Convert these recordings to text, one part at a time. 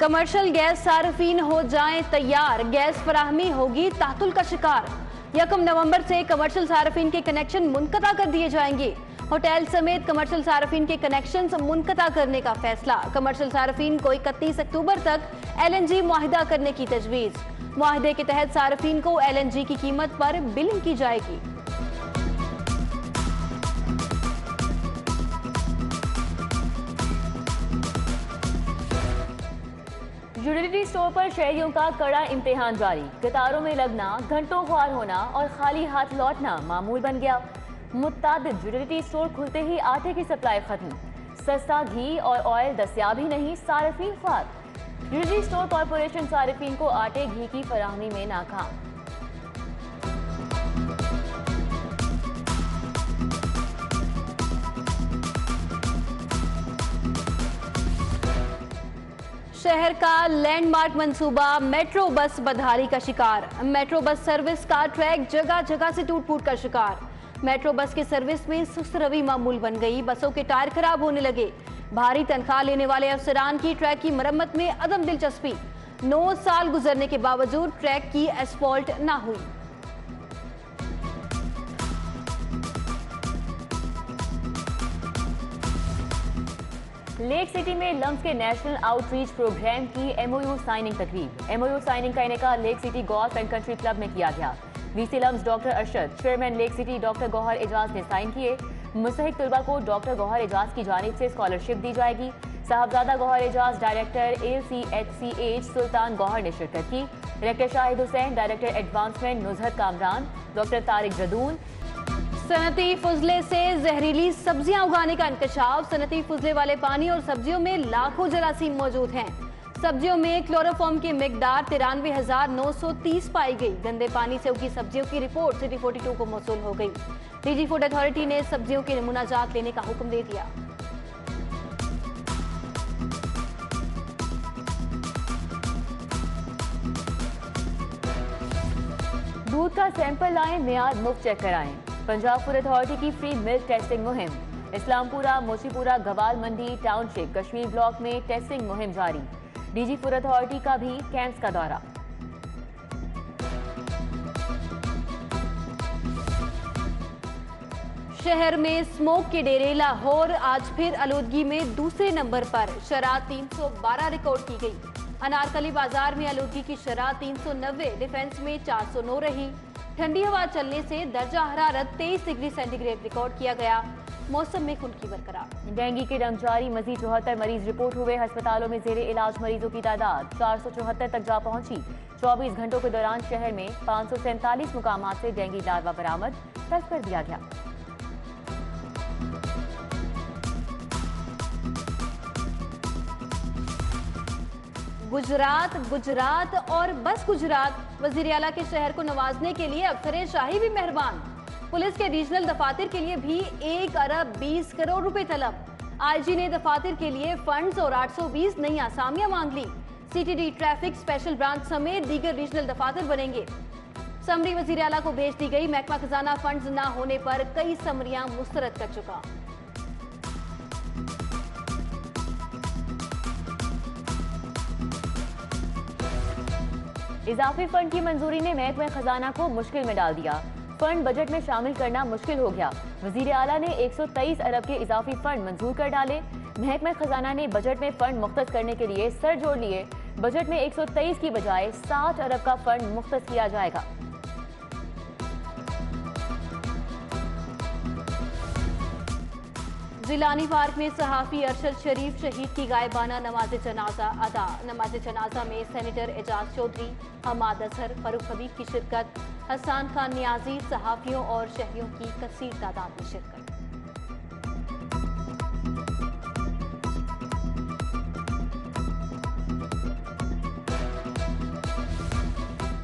Commercial gas सार्फिन हो जाएं तैयार, गैस फराहमी होगी तातुल का शिकार। 1 नवंबर से कमर्शल सार्फिन के कनेक्शन मुनक़ता कर दिए जाएंगे। होटल समेत कमर्शल सार्फिन के कनेक्शन मुनक़ता करने का फैसला। कमर्शल सार्फिन को 31 अक्टूबर तक LNG मुआहिदा करने की तजवीज़। मुआहिदे के तहत सार्फिन को LNG की कीमत पर बिलिंग की जाएगी। यूटिलिटी स्टोर पर शहरियों का कड़ा इम्तिहान जारी। कतारों में लगना, घंटों ख्वार होना और खाली हाथ लौटना मामूल बन गया। मुतादिद यूटिलिटी स्टोर खुलते ही आटे की सप्लाई खत्म। सस्ता घी और ऑयल दस्तियाब ही नहीं, सार्फिन ख्वार। यूटिलिटी स्टोर कॉरपोरेशन सार्फिन को आटे घी की फराहमी में नाकाम। शहर का लैंडमार्क मंसूबा मेट्रो बस बदहाली का शिकार। मेट्रो बस सर्विस का ट्रैक जगह जगह से टूट फूट का शिकार। मेट्रो बस की सर्विस में सुस्त रवि मामूल बन गई, बसों के टायर खराब होने लगे। भारी तनख्वाह लेने वाले अफसरान की ट्रैक की मरम्मत में अदम दिलचस्पी। 9 साल गुजरने के बावजूद ट्रैक की एस्फॉल्ट ना हुई। लेक सिटी में लम्स के नेशनल आउटरीच प्रोग्राम की MOU साइनिंग तकरीब। MOU साइनिंग का इनेकाद Lake City golf and country club में किया गया। VC LUMS doctor Arshad, chairman Lake City doctor Gohar Ejaz ने साइन किए। मुस्तहिक तलबा को डॉक्टर गौहर एजाज की जानिब से स्कॉलरशिप दी जाएगी। साहबजादा गौहर एजाज डायरेक्टर ACHI सुल्तान गौहर ने शिरकत की। Director Shahid Hussain, director advancement Nuzhat Kamran, doctor Tariq Jadoon. सनती फजले से जहरीली सब्जियां उगाने का इंकशाफ। सनती फजले वाले पानी और सब्जियों में लाखों जरासीम मौजूद हैं। सब्जियों में क्लोरोफॉर्म की मिकदार 93,930 पाई गई। गंदे पानी से उगी सब्जियों की रिपोर्ट सिटी 42 को मौसूल हो गई। DG फूड अथॉरिटी ने सब्जियों की नमूना जांच लेने का हुक्म दे दिया। दूध का सैंपल लाएं, मियाद मुफ्त चेक कराएं। पंजाब फूड अथॉरिटी की फ्री मिल्क टेस्टिंग मुहिम। इस्लामपुरा, मोचीपुरा, गवाल मंडी, टाउनशिप, कश्मीर ब्लॉक में टेस्टिंग मुहिम जारी। DG फूड अथॉरिटी का भी कैंप्स का दौरा। शहर में स्मोक के डेरे। लाहौर आज फिर आलूदगी में दूसरे नंबर पर, शराब 312 रिकॉर्ड की गई। अनारकली बाजार में आलूदगी की शराब 390, डिफेंस में 409 रही। ठंडी हवा चलने से दर्जा हरारत 23 डिग्री सेंटीग्रेड रिकॉर्ड किया गया। मौसम में खुनकी बरकरार। डेंगू के दम जारी, मजीद 74 मरीज रिपोर्ट हुए। अस्पतालों में जेरे इलाज मरीजों की तादाद 474 तक जा पहुंची। 24 घंटों के दौरान शहर में 547 मुकाम से डेंगू लार्वा बरामद, तलब कर दिया गया। गुजरात गुजरात और बस गुजरात। वजीर आला के शहर को नवाजने के लिए अफसर शाही भी मेहरबान। पुलिस के रीजनल दफातर के लिए भी 1 अरब 20 करोड़ रुपए तलब। IG ने दफातर के लिए फंड्स और 820 नई आसामियां मांग ली। CTD ट्रैफिक स्पेशल ब्रांच समेत दीगर रीजनल दफातर बनेंगे। समरी वजीर आला को भेज दी गई। महकमा खजाना फंड्स ना होने पर कई समरियां मुस्तरद कर चुका। इजाफी फंड की मंजूरी ने महकमे खजाना को मुश्किल में डाल दिया। फंड बजट में शामिल करना मुश्किल हो गया। वजीर आला ने 123 अरब के इजाफी फंड मंजूर कर डाले। महकमे खजाना ने बजट में फंड मुख्तस करने के लिए सर जोड़ लिए। बजट में 123 की बजाय 60 अरब का फंड मुख्तस किया जाएगा। जिलानी पार्क में सहाफ़ी अरशद शरीफ शहीद की गायबाना नमाज जनाजा अदा। नमाज जनाजा में सेनेटर एजाज चौधरी, हमाद अजहर, फरूख हबीब की शिरकत। हसान खान नियाजी, सहाफ़ियों और शहरियों की कसीर तादाद में शिरकत।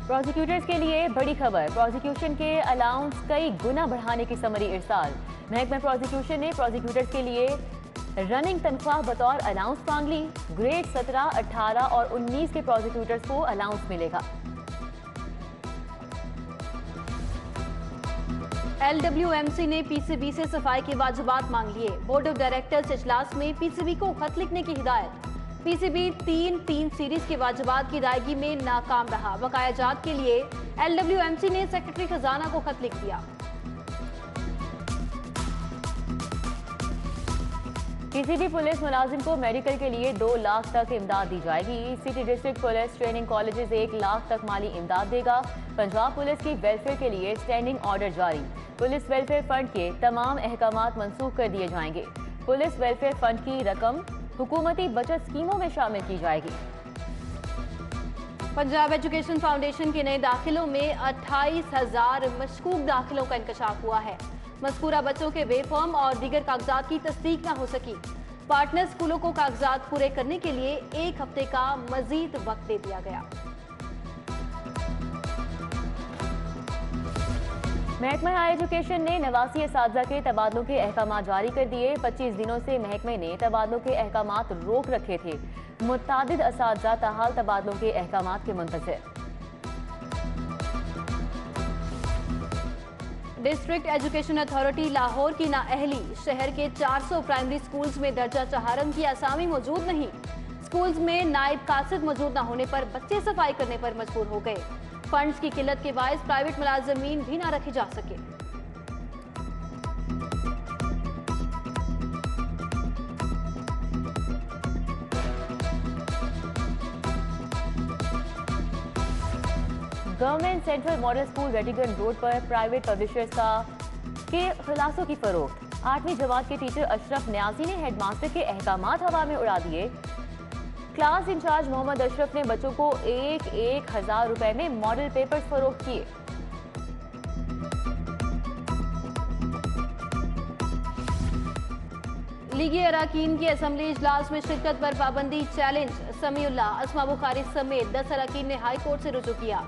प्रोसिक्यूटर्स के लिए बड़ी खबर। प्रोसिक्यूशन के अलाउंस कई गुना बढ़ाने की समरी इरसाल। महकमा प्रोसिक्यूशन ने प्रोसिक्यूटर्स के लिए रनिंग तनख्वाह बतौर अलाउंस मांग ली। ग्रेड 17, 18 और 19 के प्रोसिक्यूटर्स को अलाउंस मिलेगा। LWMC ने PCB से सफाई के वाजिबात मांग लिए। बोर्ड ऑफ डायरेक्टर्स इजलास में PCB को खत लिखने की हिदायत। पीसीबी 3-3 सीरीज के वाजिबात की अदायगी में नाकाम रहा। बकाया जात के लिए एलडब्ल्यूएमसी ने सेक्रेटरी खजाना को खत लिख दिया। किसी भी पुलिस मुलाजिम को मेडिकल के लिए 2 लाख तक इमदाद दी जाएगी। City district police training colleges 1 lakh तक माली इमदाद देगा। पंजाब पुलिस की वेलफेयर के लिए स्टैंडिंग ऑर्डर जारी। पुलिस वेलफेयर फंड के तमाम अहकामात मनसूख कर दिए जाएंगे। पुलिस वेलफेयर फंड की रकम हुकूमती बचत स्कीमों में शामिल की जाएगी। पंजाब एजुकेशन फाउंडेशन के नए दाखिलों में 28,000 मशकूक दाखिलों का इंकशाफ हुआ है। मस्कूरा बच्चों के वेफॉर्म और दीगर कागजात की तस्दीक न हो सकी। पार्टनर स्कूलों को कागजात पूरे करने के लिए 1 हफ्ते का मजीद वक्त दे दिया गया। महकमा हाई एजुकेशन ने 89 असातिज़ा के तबादलों के अहकाम जारी कर दिए। 25 दिनों से महकमे ने तबादलों के अहकाम रोक रखे थे। मुतादिद असातिज़ा ताहाल तबादलों के अहकाम के मुंतज़िर। डिस्ट्रिक्ट एजुकेशन अथॉरिटी लाहौर की नाअहली, शहर के 400 प्राइमरी स्कूल्स में दर्जा चहारम की आसामी मौजूद नहीं। स्कूल्स में नायब कासिद मौजूद न होने पर बच्चे सफाई करने पर मजबूर हो गए। फंड्स की किल्लत के बायस प्राइवेट मुलाजमीन भी ना रखे जा सके। Government central model school Rattigan road पर प्राइवेट पब्लिशर्स के खुलासों की फरोख्त। 8वीं जमात के टीचर अशरफ न्याजी ने हेडमास्टर के अहकामात हवा में उड़ा दिए। क्लास इंचार्ज मोहम्मद अशरफ ने बच्चों को 1,000 रुपए में मॉडल पेपर्स फरोख्त किए। लीगी अराकीन की असम्बली इजलास में शिरकत पर पाबंदी चैलेंज। समीउल्ला, अस्मा बुखारी समेत 10 अराकीन ने हाई कोर्ट से रुजू किया।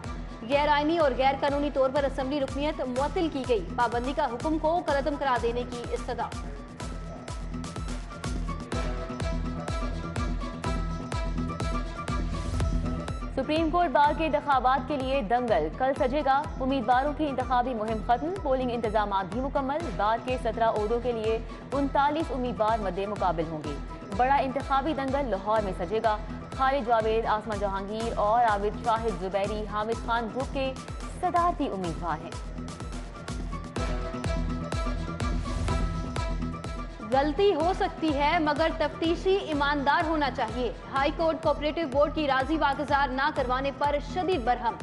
गैर आइनी और गैर कानूनी तौर पर असम्बली रुकनियत मुअत्तल की गई। पाबंदी का हुक्म को कलअदम करार देने की इस्तदा। सुप्रीम कोर्ट बार के इंतखाबात के लिए दंगल, कल सजेगा। उम्मीदवारों की इंतखाबी मुहिम खत्म, पोलिंग इंतजाम भी मुकम्मल। बार के 17 ओहदों के लिए 39 उम्मीदवार मद्दे मुकाबिल होंगे। बड़ा इंतखाबी दंगल लाहौर में सजेगा। खालिद जावेद, आसमा जहांगीर और आबिद शाहिद जुबैरी हामिद खान ग्रुप के सदारती उम्मीदवार हैं। गलती हो सकती है मगर तफ्तीशी ईमानदार होना चाहिए। हाई कोर्ट कोऑपरेटिव बोर्ड की राजी वागुजार ना करवाने पर शदीद बरहम।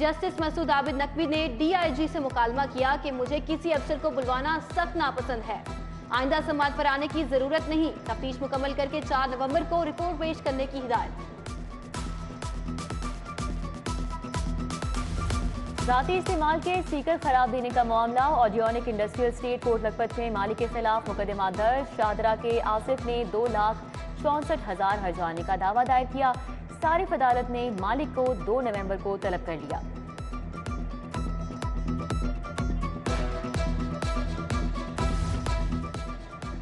जस्टिस मसूद आबिद नकवी ने DIG से मुकालमा किया कि मुझे किसी अफसर को बुलवाना सख्त नापसंद है। आइंदा समाज पर आने की जरूरत नहीं। तफ्तीश मुकम्मल करके 4 नवंबर को रिपोर्ट पेश करने की हिदायत। ज़ाती इस्तेमाल के स्पीकर खराब देने का मामला, Audionic industrial estate Kot Lakhpat में मालिक के खिलाफ मुकदमा दर्ज। शाहदरा के आसिफ ने 2,64,000 हर्जाने का दावा दायर किया। सारिफ अदालत ने मालिक को 2 नवंबर को तलब कर लिया।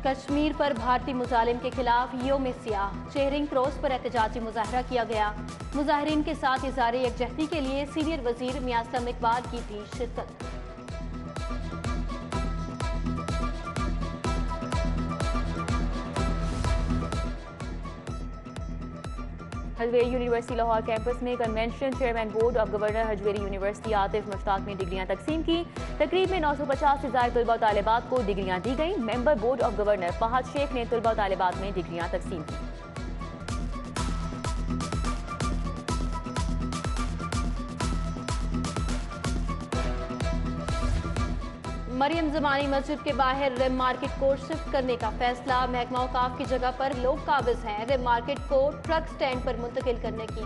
कश्मीर पर भारतीय मुजालिम के खिलाफ योम सियाह, चेहरिंग क्रॉस पर एहतजाजी मुजाहरा किया गया। मुजाहरीन के साथ इजहारे यकजहती के लिए सीनियर वजीर मियां इकबाल की थी शिरकत। हजवेरी यूनिवर्सिटी लाहौर कैंपस में convention. Chairman board of governor Hajvery university Atif Mushtaq ने डिग्रियां तकसीम की। तकरीब में 950 से ज्यादा तलबा तालिबात को डिग्रियां दी गई। Member board of governor Fahad Sheikh ने तलबा तालिबात में डिग्रियां तकसीम की। मरियम जमानी मस्जिद के बाहर रेम मार्केट को शिफ्ट करने का फैसला। महकमा औकाफ की जगह पर लोग काबिज हैं। रेम मार्केट को ट्रक स्टैंड पर मुंतकिल करने की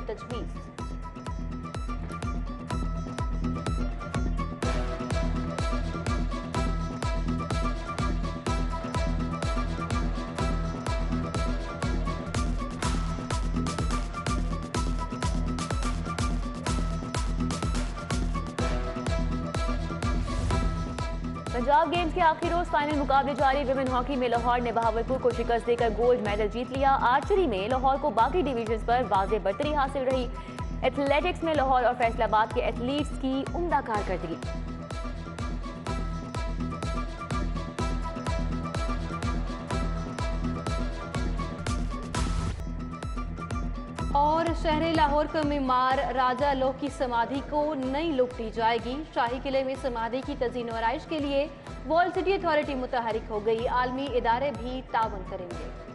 पंजाब गेम्स के आखिरी रोज फाइनल मुकाबले जारी। विमेन हॉकी में लाहौर ने बहावलपुर को शिकस्त देकर गोल्ड मेडल जीत लिया। आर्चरी में लाहौर को बाकी डिवीजन पर वाज़े बर्तरी हासिल रही। एथलेटिक्स में लाहौर और फैसलाबाद के एथलीट्स की उम्दा कारकर्दगी। और शहर लाहौर का मीमार राजा लोह की समाधि को नई लुक दी जाएगी। शाही किले में समाधि की तज़ीन व आरائش के लिए वर्ल्ड सिटी अथॉरिटी मुतहरिक हो गई। आलमी इदारे भी तावन करेंगे।